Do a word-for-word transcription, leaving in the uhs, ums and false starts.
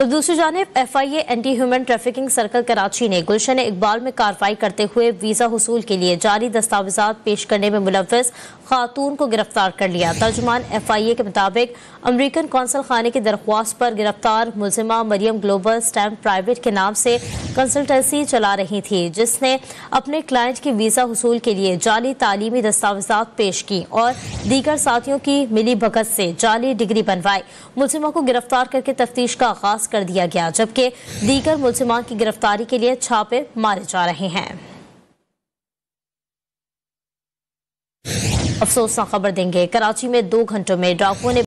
तो दूसरी जानिब F I A anti human trafficking circle Karachi ने गुलशन इकबाल में कार्रवाई करते हुए वीजा हुसूल के लिए जारी दस्तावेजात पेश करने में मुलव्वस खातून को गिरफ्तार कर लिया। तर्जुमान एफ आई ए के मुताबिक अमेरिकन कौंसल खाने की दरख्वास्त पर गिरफ्तार मुलजिमा मरियम ग्लोबल स्टैम्प प्राइवेट के नाम से कंसल्टेंसी चला रही थी, जिसने अपने क्लाइंट के वीजा हुसूल के लिए जाली तालीमी दस्तावेजात पेश की और दीगर साथियों की मिली भगत से जाली डिग्री बनवाई। मुलजिमा को गिरफ्तार करके तफ्तीश का आगाज कर दिया गया, जबकि दीगर मुलजिमान की गिरफ्तारी के लिए छापे मारे जा रहे हैं। अफसोसनाक खबर देंगे, कराची में दो घंटों में डाकुओं ने